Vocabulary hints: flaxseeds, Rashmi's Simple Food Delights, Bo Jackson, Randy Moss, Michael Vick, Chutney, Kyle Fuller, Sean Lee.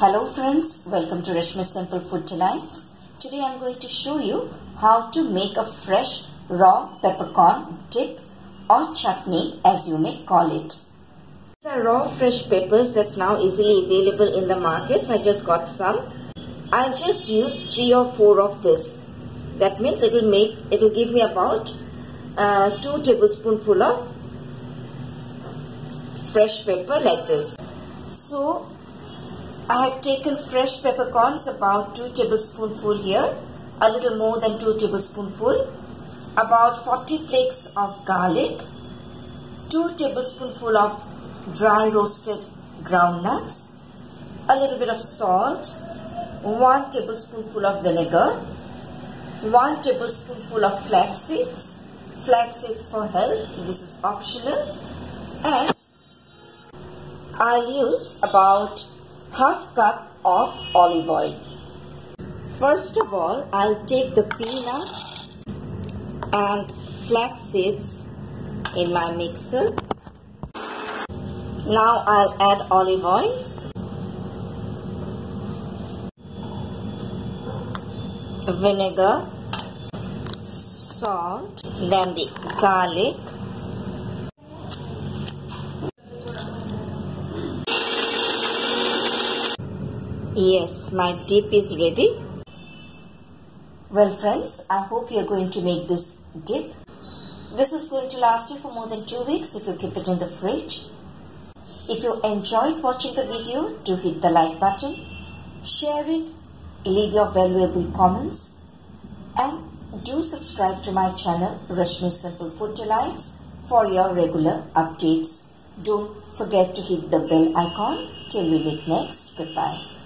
Hello friends, welcome to Rashmi's Simple Food Delights. Today I am going to show you how to make a fresh raw peppercorn dip or chutney, as you may call it. These are raw fresh peppers that's now easily available in the markets. I just got some. I'll just use 3 or 4 of this. That means it'll give me about 2 tablespoonful of fresh pepper like this. So I have taken fresh peppercorns, about 2 tablespoonful here, a little more than 2 tablespoonful, about 40 flakes of garlic, 2 tablespoonful of dry roasted ground nuts, a little bit of salt, 1 tablespoonful of vinegar, 1 tablespoonful of flax seeds for health, this is optional, and I'll use about half cup of olive oil. First of all, I'll take the peanuts and flax seeds in my mixer. Now I'll add olive oil. Vinegar, salt, then the garlic, Yes, my dip is ready. Well friends, I hope you are going to make this dip. This is going to last you for more than 2 weeks if you keep it in the fridge. If you enjoyed watching the video, do hit the like button, share it, leave your valuable comments, and do subscribe to my channel Rashmi's Simple Food Delights for your regular updates. Don't forget to hit the bell icon. Till we meet next, goodbye.